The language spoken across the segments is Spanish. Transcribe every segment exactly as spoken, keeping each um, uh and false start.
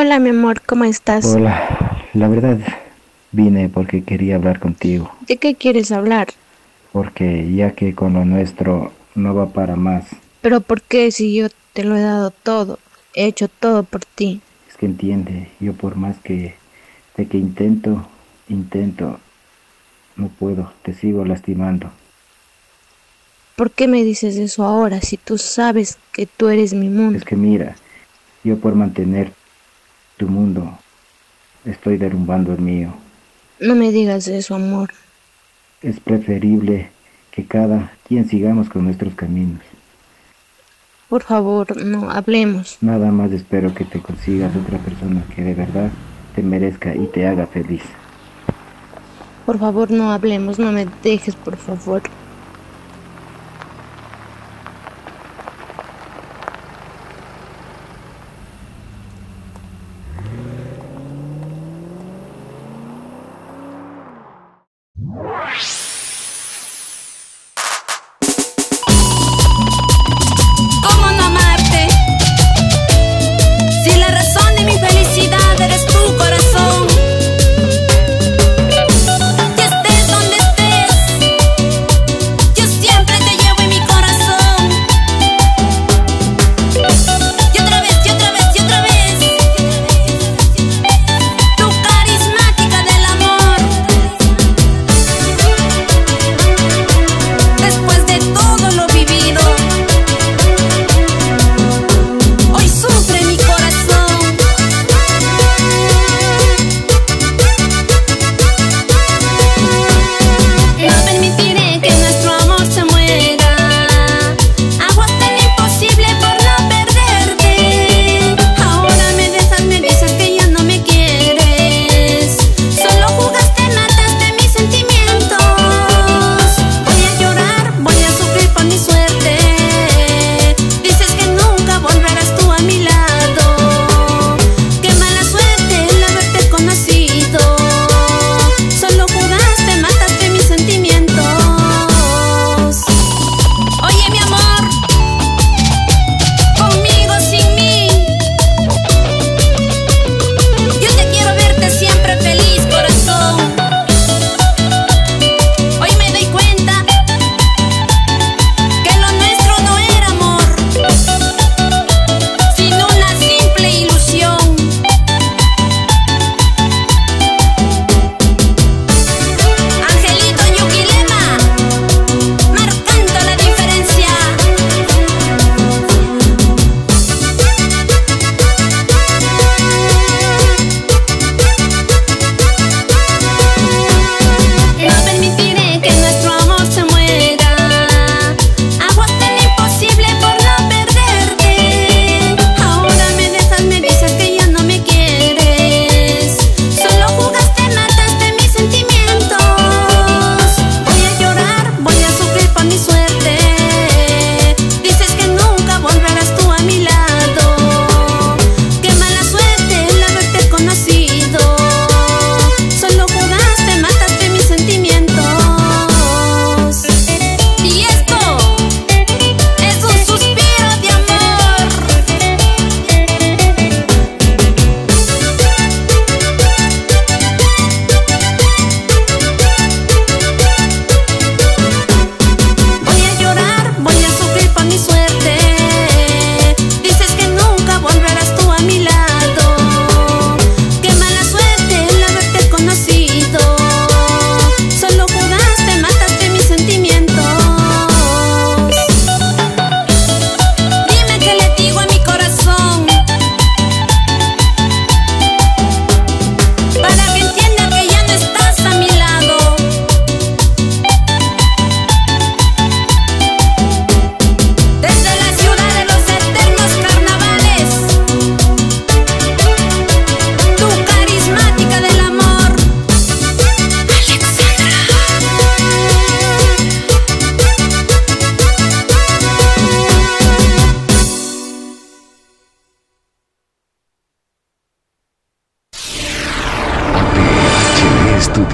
Hola, mi amor, ¿cómo estás? Hola, la verdad vine porque quería hablar contigo. ¿De qué quieres hablar? Porque ya que con lo nuestro no va para más. ¿Pero por qué si yo te lo he dado todo? He hecho todo por ti. Es que entiende, yo por más que, de que intento, intento, no puedo, te sigo lastimando. ¿Por qué me dices eso ahora si tú sabes que tú eres mi mundo? Es que mira, yo por mantener tu mundo estoy derrumbando el mío. No me digas eso, amor. Es preferible que cada quien sigamos con nuestros caminos. Por favor, no hablemos. Nada más espero que te consigas otra persona que de verdad te merezca y te haga feliz. Por favor, no hablemos, no me dejes, por favor.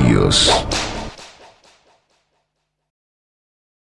Studios.